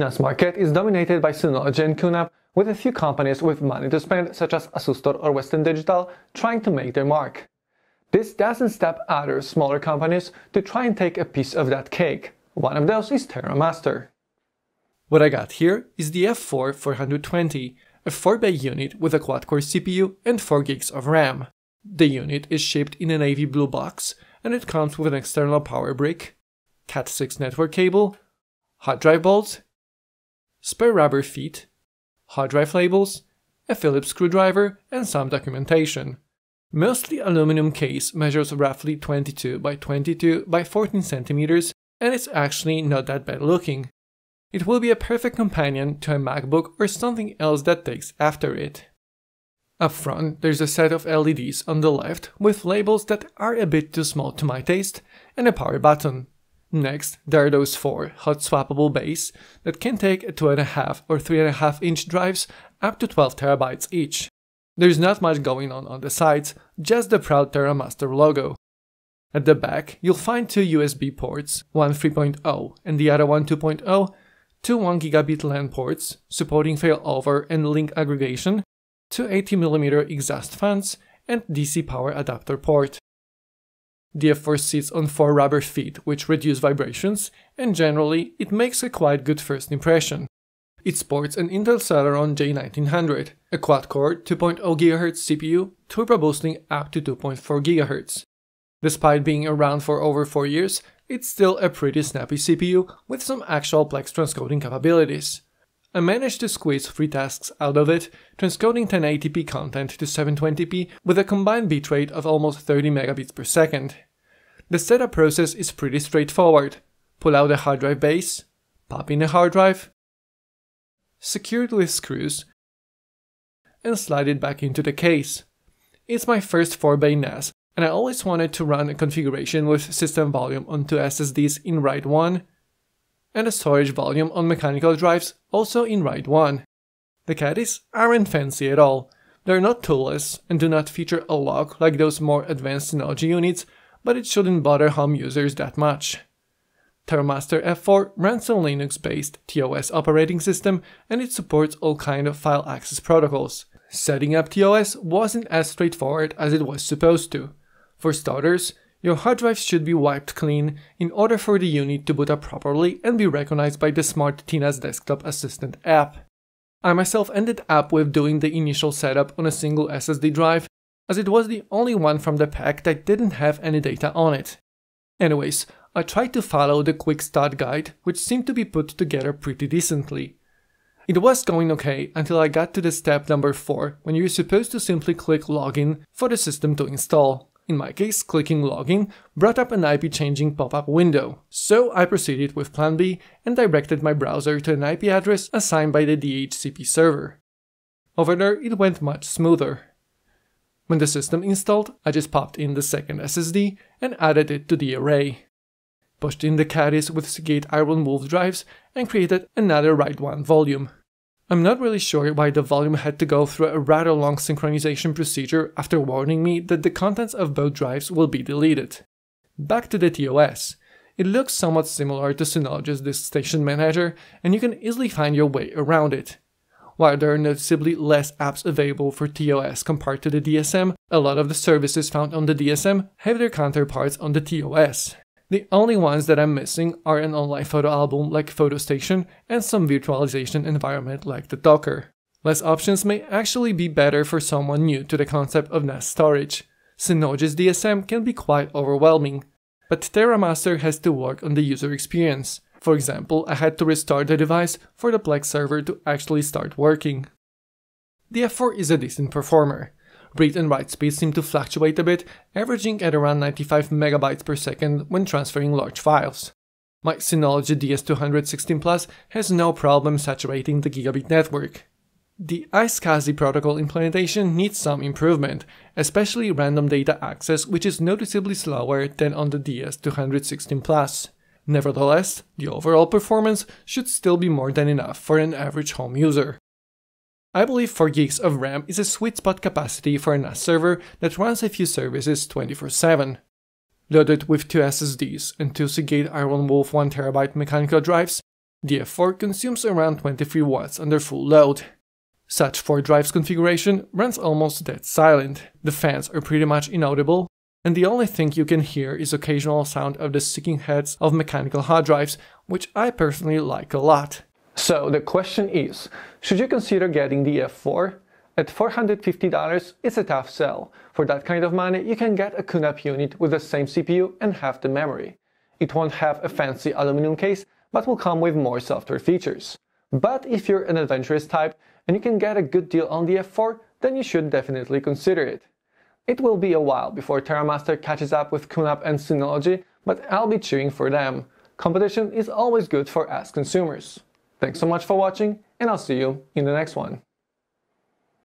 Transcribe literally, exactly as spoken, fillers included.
N A S market is dominated by Synology and Q NAP, with a few companies with money to spend, such as Asustor or Western Digital, trying to make their mark. This doesn't stop other smaller companies to try and take a piece of that cake. One of those is TerraMaster. What I got here is the F four four twenty, a four bay unit with a quad-core C P U and four gigs of RAM. The unit is shipped in a navy blue box, and it comes with an external power brick, cat six network cable, hard drive bolts, spare rubber feet, hard drive labels, a Phillips screwdriver, and some documentation. Mostly aluminum case measures roughly twenty-two by twenty-two by fourteen centimeters, and it's actually not that bad looking. It will be a perfect companion to a MacBook or something else that takes after it. Up front, there's a set of L E Ds on the left with labels that are a bit too small to my taste, and a power button. Next, there are those four hot swappable bays that can take two point five or three point five inch drives up to twelve terabytes each. There's not much going on on the sides, just the proud TerraMaster logo. At the back, you'll find two U S B ports, one three point oh and the other one two point oh, two one gigabit LAN ports supporting failover and link aggregation, two eighty millimeter exhaust fans, and D C power adapter port. The F four sits on four rubber feet, which reduce vibrations, and generally it makes a quite good first impression. It sports an Intel Celeron J nineteen hundred, a quad-core two point oh gigahertz C P U, turbo boosting up to two point four gigahertz. Despite being around for over four years, it's still a pretty snappy C P U with some actual Plex transcoding capabilities. I managed to squeeze three tasks out of it, transcoding ten eighty p content to seven twenty p with a combined bitrate of almost thirty megabits per second. The setup process is pretty straightforward. Pull out a hard drive base, pop in a hard drive, secure it with screws, and slide it back into the case. It's my first four bay N A S, and I always wanted to run a configuration with system volume on two S S Ds in RAID one and a storage volume on mechanical drives also in RAID one. The caddies aren't fancy at all. They're not toolless and do not feature a lock like those more advanced Synology units, but it shouldn't bother home users that much. TerraMaster F four runs a Linux-based T O S operating system, and it supports all kind of file access protocols. Setting up T O S wasn't as straightforward as it was supposed to. For starters, your hard drives should be wiped clean in order for the unit to boot up properly and be recognized by the smart T N A S Desktop Assistant app. I myself ended up with doing the initial setup on a single S S D drive, as it was the only one from the pack that didn't have any data on it. Anyways, I tried to follow the quick start guide, which seemed to be put together pretty decently. It was going okay until I got to the step number four, when you're supposed to simply click login for the system to install. In my case, clicking login brought up an I P changing pop-up window, so I proceeded with plan B and directed my browser to an I P address assigned by the D H C P server. Over there, it went much smoother. When the system installed, I just popped in the second S S D and added it to the array. Pushed in the caddies with Seagate IronWolf drives and created another RAID one volume. I'm not really sure why the volume had to go through a rather long synchronization procedure after warning me that the contents of both drives will be deleted. Back to the T O S. It looks somewhat similar to Synology's Disk Station Manager, and you can easily find your way around it. While there are noticeably less apps available for T O S compared to the D S M, a lot of the services found on the D S M have their counterparts on the T O S. The only ones that I'm missing are an online photo album like PhotoStation and some virtualization environment like the Docker. Less options may actually be better for someone new to the concept of N A S storage. Synology's D S M can be quite overwhelming, but TerraMaster has to work on the user experience. For example, I had to restart the device for the Plex server to actually start working. The F four is a decent performer. Read and write speeds seem to fluctuate a bit, averaging at around ninety-five megabytes per second when transferring large files. My Synology D S two sixteen plus has no problem saturating the gigabit network. The iSCSI protocol implementation needs some improvement, especially random data access, which is noticeably slower than on the D S two sixteen plus. Nevertheless, the overall performance should still be more than enough for an average home user. I believe four gigs of RAM is a sweet spot capacity for a N A S server that runs a few services twenty-four seven. Loaded with two S S Ds and two Seagate IronWolf one terabyte mechanical drives, The F four consumes around twenty-three watts under full load. Such four drives configuration runs almost dead silent, the fans are pretty much inaudible, and the only thing you can hear is occasional sound of the sticking heads of mechanical hard drives, which I personally like a lot. So the question is, should you consider getting the F four? At four hundred fifty dollars, it's a tough sell. For that kind of money, you can get a Q NAP unit with the same C P U and half the memory. It won't have a fancy aluminum case, but will come with more software features. But if you're an adventurous type and you can get a good deal on the F four, then you should definitely consider it. It will be a while before TerraMaster catches up with QNAP and Synology, but I'll be cheering for them. Competition is always good for us consumers. Thanks so much for watching, and I'll see you in the next one.